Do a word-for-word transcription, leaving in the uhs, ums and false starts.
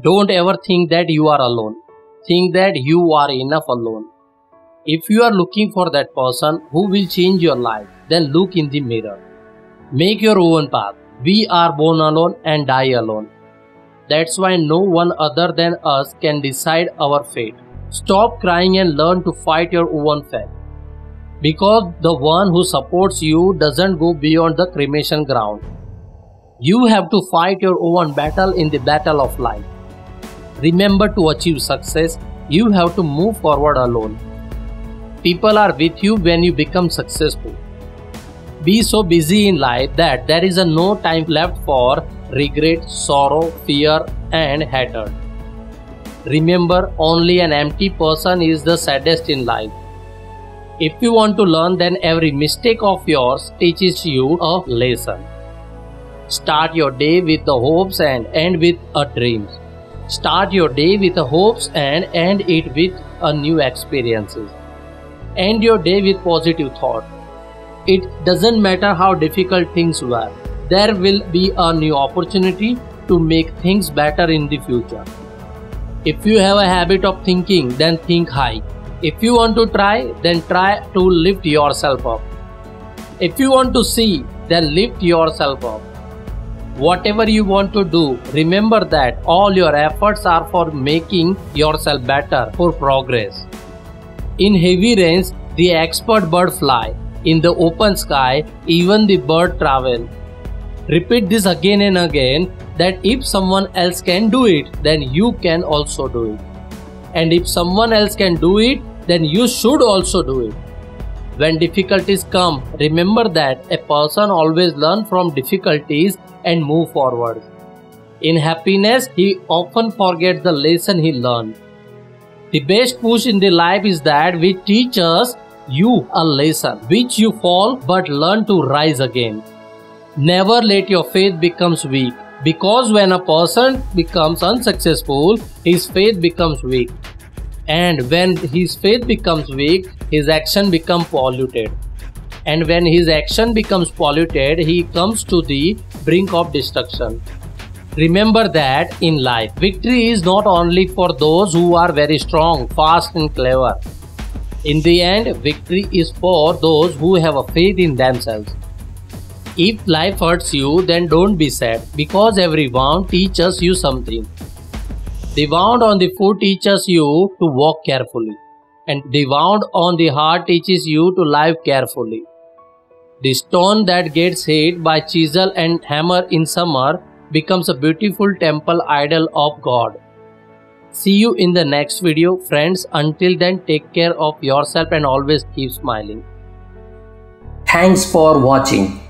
Don't ever think that you are alone. Think that you are enough alone. If you are looking for that person who will change your life, then look in the mirror. Make your own path. We are born alone and die alone. That's why no one other than us can decide our fate. Stop crying and learn to fight your own fate. Because the one who supports you doesn't go beyond the cremation ground. You have to fight your own battle in the battle of life. Remember, to achieve success, you have to move forward alone. People are with you when you become successful. Be so busy in life that there is a no time left for regret, sorrow, fear, and hatred. Remember, only an empty person is the saddest in life. If you want to learn, then every mistake of yours teaches you a lesson. Start your day with the hopes and end with a dream. Start your day with the hopes and end it with a new experiences. End your day with positive thought. It doesn't matter how difficult things were. There will be a new opportunity to make things better in the future. If you have a habit of thinking, then think high. If you want to try, then try to lift yourself up. If you want to see, then lift yourself up. Whatever you want to do, remember that all your efforts are for making yourself better, for progress. In heavy rains, the expert bird fly. In the open sky, even the bird travel. Repeat this again and again, that if someone else can do it, then you can also do it. And if someone else can do it, then you should also do it. When difficulties come, remember that a person always learns from difficulties and move forward. In happiness, he often forgets the lesson he learned. The best push in the life is that which teaches you a lesson, which you fall but learn to rise again. Never let your faith become weak. Because when a person becomes unsuccessful, his faith becomes weak. And when his faith becomes weak, his action becomes polluted. And when his action becomes polluted, he comes to the brink of destruction. Remember that in life, victory is not only for those who are very strong, fast and clever. In the end, victory is for those who have a faith in themselves. If life hurts you, then don't be sad, because every wound teaches you something. The wound on the foot teaches you to walk carefully, and the wound on the heart teaches you to live carefully. The stone that gets hit by chisel and hammer in summer becomes a beautiful temple idol of God. See you in the next video, friends. Until then, take care of yourself and always keep smiling. Thanks for watching.